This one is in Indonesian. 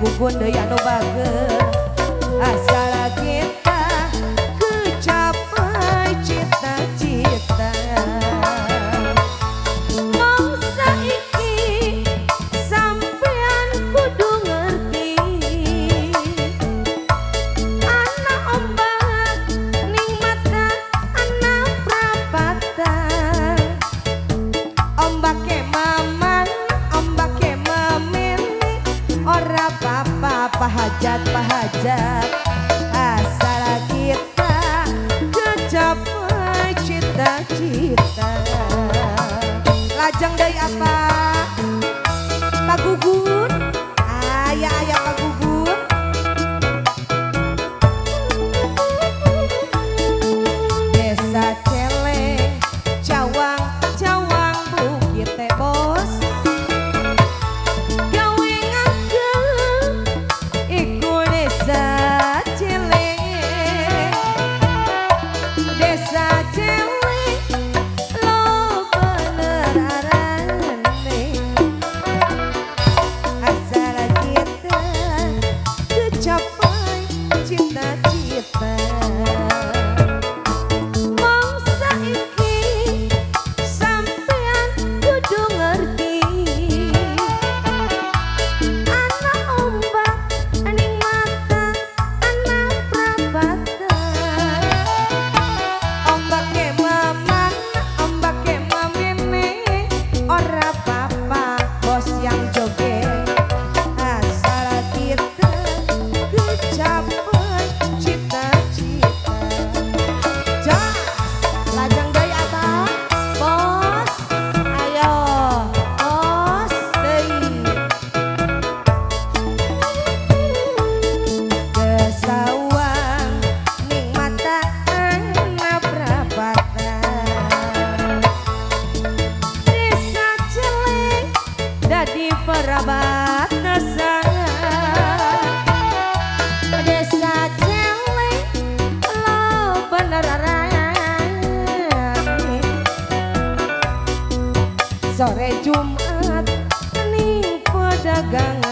gugun deui anu bageus asal kita kecapai cita-cita mong saiki sampean kudu ngerti anak ombak ning mata anak prapatan ombak ke mama ora papa pahajat asal kita kecapai cita-cita lajang dari apa Pak Gugun ayah Pak Gugun desa Celeng cawang-cawang bukit tebos di perbatasan desa Celeng lo beneran sore Jumat nih pedagang